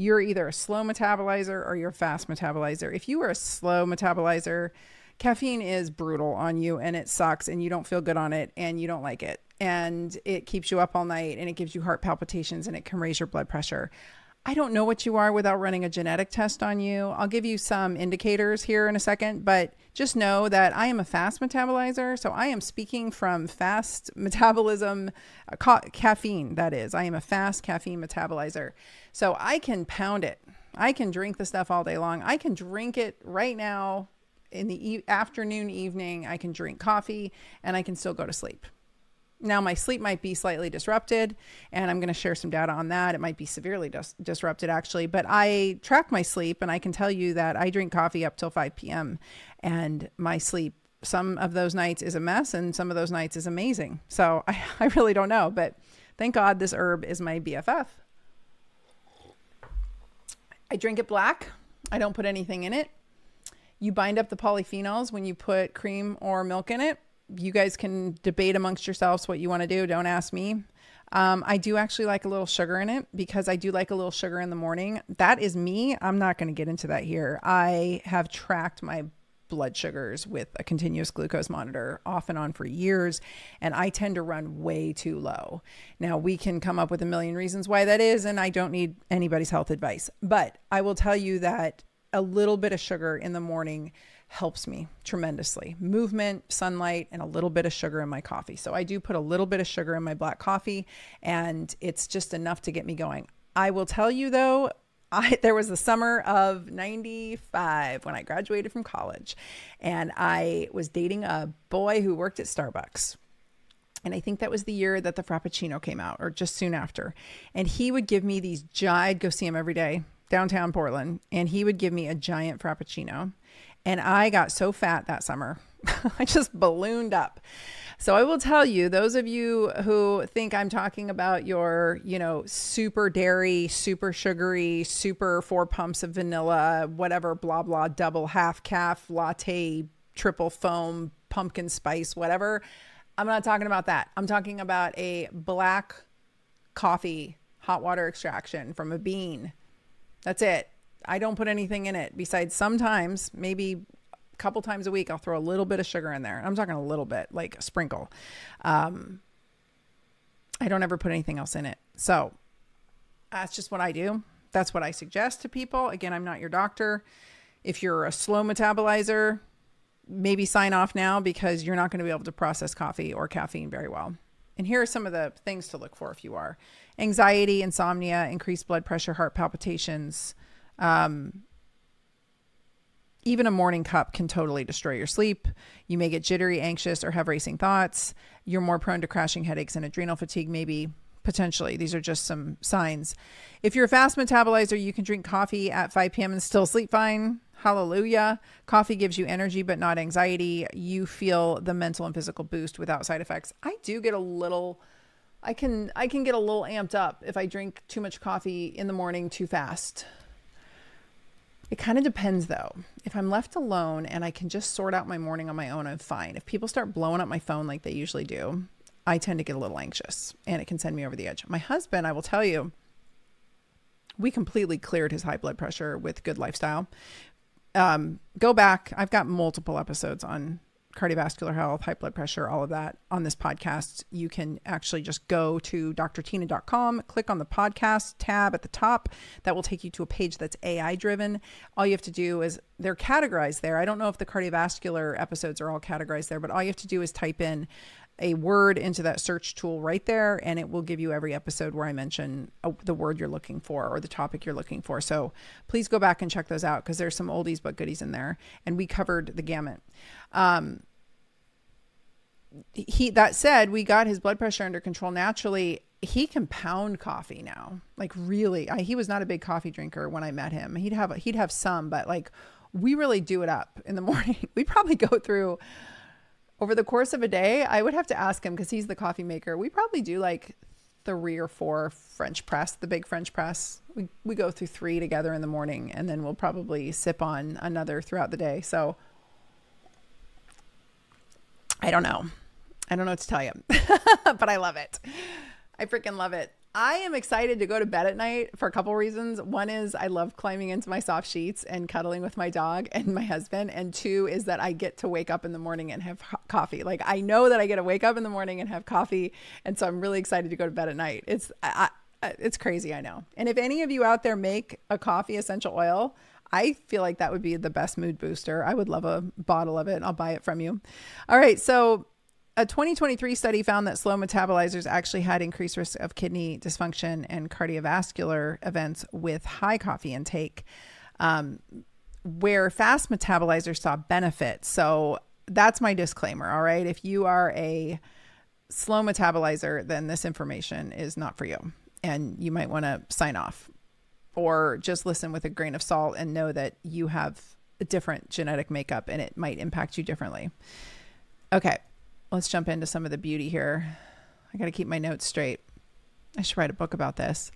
you're either a slow metabolizer or you're a fast metabolizer. If you are a slow metabolizer, caffeine is brutal on you and it sucks and you don't feel good on it and you don't like it. And it keeps you up all night and it gives you heart palpitations and it can raise your blood pressure. I don't know what you are without running a genetic test on you. I'll give you some indicators here in a second, but just know that I am a fast metabolizer. So I am speaking from fast metabolism, caffeine, that is. I am a fast caffeine metabolizer. So I can pound it. I can drink the stuff all day long. I can drink it right now in the afternoon, evening. I can drink coffee and I can still go to sleep. Now, my sleep might be slightly disrupted, and I'm going to share some data on that. It might be severely disrupted, actually, but I track my sleep, and I can tell you that I drink coffee up till 5 p.m., and my sleep, some of those nights is a mess, and some of those nights is amazing. So I really don't know, but thank God this herb is my BFF. I drink it black. I don't put anything in it. You bind up the polyphenols when you put cream or milk in it. You guys can debate amongst yourselves what you want to do. Don't ask me. I do actually like a little sugar in it because I do like a little sugar in the morning. That is me. I'm not going to get into that here. I have tracked my blood sugars with a continuous glucose monitor off and on for years, and I tend to run way too low. Now, we can come up with a million reasons why that is, and I don't need anybody's health advice. But I will tell you that a little bit of sugar in the morning helps me tremendously. Movement, sunlight, and a little bit of sugar in my coffee. So I do put a little bit of sugar in my black coffee, and it's just enough to get me going. I will tell you though, there was the summer of '95 when I graduated from college, and I was dating a boy who worked at Starbucks. And I think that was the year that the Frappuccino came out, or just soon after. And he would give me these I'd go see him every day downtown Portland, and he would give me a giant Frappuccino. And I got so fat that summer. I just ballooned up. So I will tell you, those of you who think I'm talking about your, you know, super dairy, super sugary, super 4 pumps of vanilla, whatever, blah, blah, double, half calf, latte, triple foam, pumpkin spice, whatever. I'm not talking about that. I'm talking about a black coffee, hot water extraction from a bean. That's it. I don't put anything in it besides sometimes, maybe a couple times a week, I'll throw a little bit of sugar in there. I'm talking a little bit, like a sprinkle. I don't ever put anything else in it. So that's just what I do. That's what I suggest to people. Again, I'm not your doctor. If you're a slow metabolizer, maybe sign off now because you're not going to be able to process coffee or caffeine very well. And here are some of the things to look for if you are. Anxiety, insomnia, increased blood pressure, heart palpitations. Even a morning cup can totally destroy your sleep. You may get jittery, anxious, or have racing thoughts. You're more prone to crashing headaches and adrenal fatigue, maybe, potentially. These are just some signs. If you're a fast metabolizer, you can drink coffee at 5 p.m. and still sleep fine. Hallelujah. Coffee gives you energy, but not anxiety. You feel the mental and physical boost without side effects. I do get a little... I can get a little amped up if I drink too much coffee in the morning too fast. It kind of depends though. If I'm left alone and I can just sort out my morning on my own, I'm fine. If people start blowing up my phone like they usually do, I tend to get a little anxious and it can send me over the edge. My husband, I will tell you, we completely cleared his high blood pressure with good lifestyle. Go back. I've got multiple episodes on cardiovascular health, high blood pressure, all of that on this podcast. You can actually just go to drtina.com, click on the podcast tab at the top. That will take you to a page that's AI driven. All you have to do is, they're categorized there. I don't know if the cardiovascular episodes are all categorized there, but all you have to do is type in a word into that search tool right there, and it will give you every episode where I mention the word you're looking for or the topic you're looking for. So please go back and check those out because there's some oldies but goodies in there, and we covered the gamut. That said, we got his blood pressure under control naturally. He can pound coffee now, like really. He was not a big coffee drinker when I met him. He'd have some, but like we really do it up in the morning. We probably go through. Over the course of a day, I would have to ask him because he's the coffee maker. We probably do like 3 or 4 French press, the big French press. We go through 3 together in the morning, and then we'll probably sip on another throughout the day. So I don't know. I don't know what to tell you, but I love it. I freaking love it. I am excited to go to bed at night for a couple reasons. One is I love climbing into my soft sheets and cuddling with my dog and my husband. And two is that I get to wake up in the morning and have coffee. Like, I know that I get to wake up in the morning and have coffee. And so I'm really excited to go to bed at night. It's crazy, I know. And if any of you out there make a coffee essential oil, I feel like that would be the best mood booster. I would love a bottle of it, and I'll buy it from you. All right. So a 2023 study found that slow metabolizers actually had increased risk of kidney dysfunction and cardiovascular events with high coffee intake, where fast metabolizers saw benefit. So that's my disclaimer. All right. If you are a slow metabolizer, then this information is not for you, and you might want to sign off or just listen with a grain of salt and know that you have a different genetic makeup and it might impact you differently. Okay. Let's jump into some of the beauty here. I got to keep my notes straight. I should write a book about this.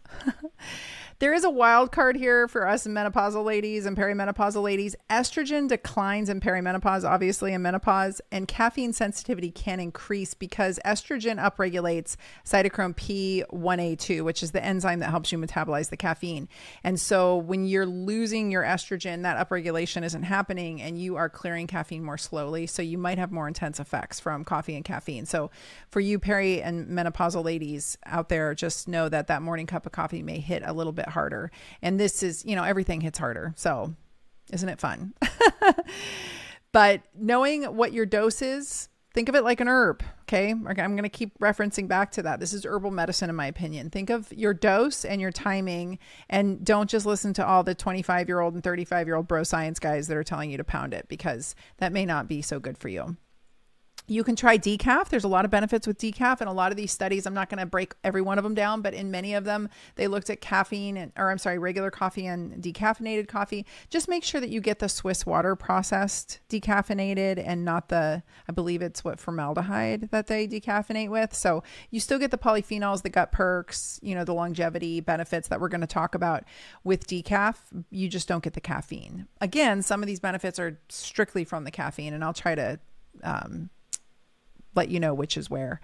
There is a wild card here for us menopausal ladies and perimenopausal ladies. Estrogen declines in perimenopause, obviously in menopause, and caffeine sensitivity can increase because estrogen upregulates cytochrome P1A2, which is the enzyme that helps you metabolize the caffeine. And so when you're losing your estrogen, that upregulation isn't happening and you are clearing caffeine more slowly. So you might have more intense effects from coffee and caffeine. So for you peri and menopausal ladies out there, just know that that morning cup of coffee may hit a little bit harder. And this is, you know, everything hits harder. So isn't it fun? But knowing what your dose is, think of it like an herb. Okay. I'm going to keep referencing back to that. This is herbal medicine, in my opinion. Think of your dose and your timing, and don't just listen to all the 25-year-old and 35-year-old bro science guys that are telling you to pound it, because that may not be so good for you. You can try decaf. There's a lot of benefits with decaf, and a lot of these studies, I'm not going to break every one of them down, but in many of them, they looked at caffeine and, or I'm sorry, regular coffee and decaffeinated coffee. Just make sure that you get the Swiss water processed decaffeinated and not the, I believe it's what, formaldehyde that they decaffeinate with. So you still get the polyphenols, the gut perks, you know, the longevity benefits that we're going to talk about with decaf. You just don't get the caffeine. Again, some of these benefits are strictly from the caffeine, and I'll try to, let you know which is where.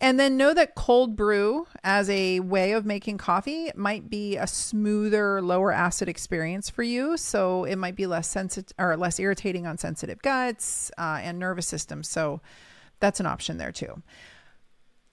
And then know that cold brew as a way of making coffee might be a smoother, lower acid experience for you. So it might be less sensitive or less irritating on sensitive guts and nervous systems. So that's an option there too.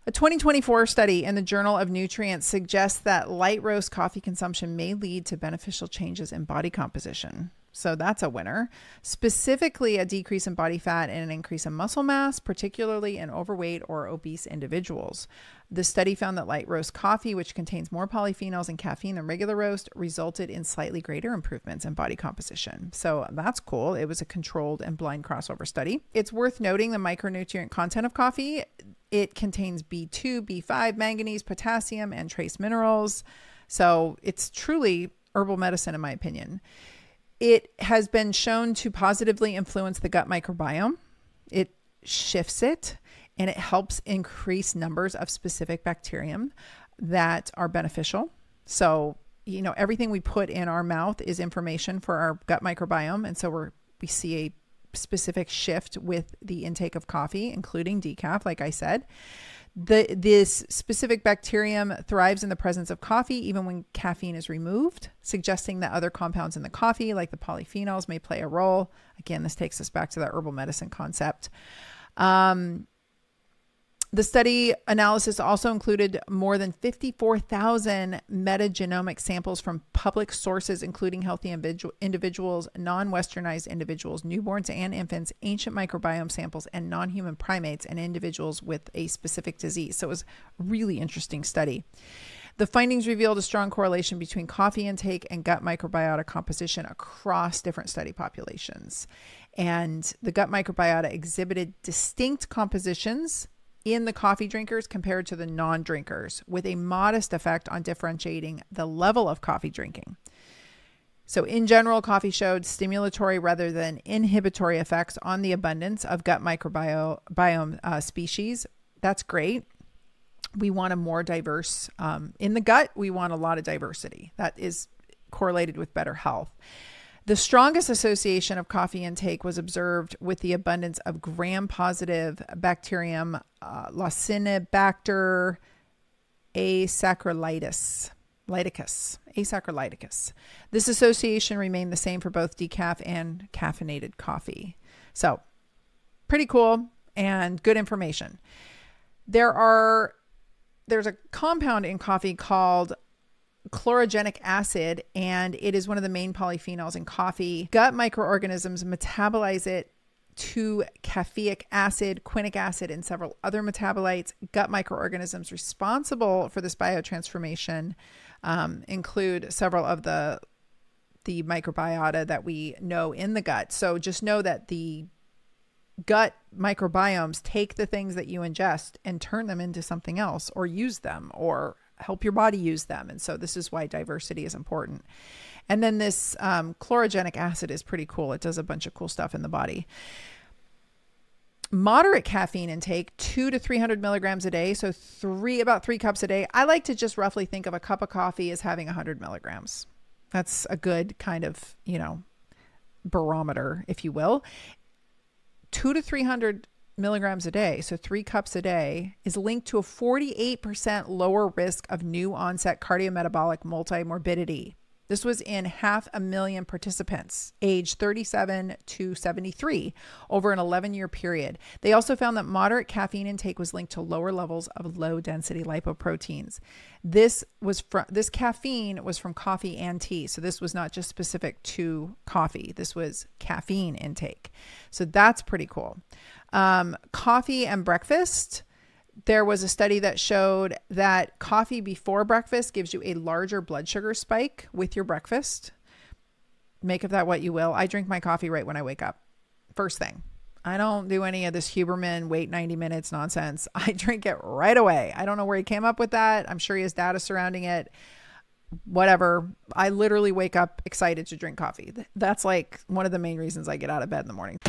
A 2024 study in the Journal of Nutrients suggests that light roast coffee consumption may lead to beneficial changes in body composition. So that's a winner. Specifically, a decrease in body fat and an increase in muscle mass, particularly in overweight or obese individuals. The study found that light roast coffee, which contains more polyphenols and caffeine than regular roast, resulted in slightly greater improvements in body composition. So that's cool. It was a controlled and blind crossover study. It's worth noting the micronutrient content of coffee. It contains B2, B5, manganese, potassium, and trace minerals. So it's truly herbal medicine, in my opinion. It has been shown to positively influence the gut microbiome. It shifts it, and it helps increase numbers of specific bacterium that are beneficial. So, you know, everything we put in our mouth is information for our gut microbiome. And so we see a specific shift with the intake of coffee, including decaf, like I said. This specific bacterium thrives in the presence of coffee, even when caffeine is removed, suggesting that other compounds in the coffee, like the polyphenols, may play a role. Again, this takes us back to that herbal medicine concept. The study analysis also included more than 54,000 metagenomic samples from public sources, including healthy individuals, non-westernized individuals, newborns and infants, ancient microbiome samples, and non-human primates and individuals with a specific disease. So it was a really interesting study. The findings revealed a strong correlation between coffee intake and gut microbiota composition across different study populations. And the gut microbiota exhibited distinct compositions in the coffee drinkers compared to the non-drinkers, with a modest effect on differentiating the level of coffee drinking. So in general, coffee showed stimulatory rather than inhibitory effects on the abundance of gut microbiome species. That's great. We want a more diverse, in the gut, we want a lot of diversity. That is correlated with better health. The strongest association of coffee intake was observed with the abundance of gram-positive bacterium Lacinibacter Asaccharolyticus. This association remained the same for both decaf and caffeinated coffee. So pretty cool and good information. There's a compound in coffee called chlorogenic acid, and it is one of the main polyphenols in coffee. Gut microorganisms metabolize it to caffeic acid, quinic acid, and several other metabolites. Gut microorganisms responsible for this biotransformation include several of the microbiota that we know in the gut. So just know that the gut microbiomes take the things that you ingest and turn them into something else, or use them, or help your body use them. And so this is why diversity is important. And then this chlorogenic acid is pretty cool. It does a bunch of cool stuff in the body. Moderate caffeine intake, 200 to 300 milligrams a day. So about three cups a day. I like to just roughly think of a cup of coffee as having 100 milligrams. That's a good kind of, you know, barometer, if you will. 200 to 300 milligrams a day, so 3 cups a day, is linked to a 48% lower risk of new onset cardiometabolic multimorbidity. This was in 500,000 participants aged 37 to 73 over an 11-year period. They also found that moderate caffeine intake was linked to lower levels of low-density lipoproteins. This caffeine was from coffee and tea, so this was not just specific to coffee. This was caffeine intake. So that's pretty cool. Coffee and breakfast. There was a study that showed that coffee before breakfast gives you a larger blood sugar spike with your breakfast. Make of that what you will. I drink my coffee right when I wake up. First thing. I don't do any of this Huberman wait 90 minutes nonsense. I drink it right away. I don't know where he came up with that. I'm sure he has data surrounding it. Whatever. I literally wake up excited to drink coffee. That's like one of the main reasons I get out of bed in the morning.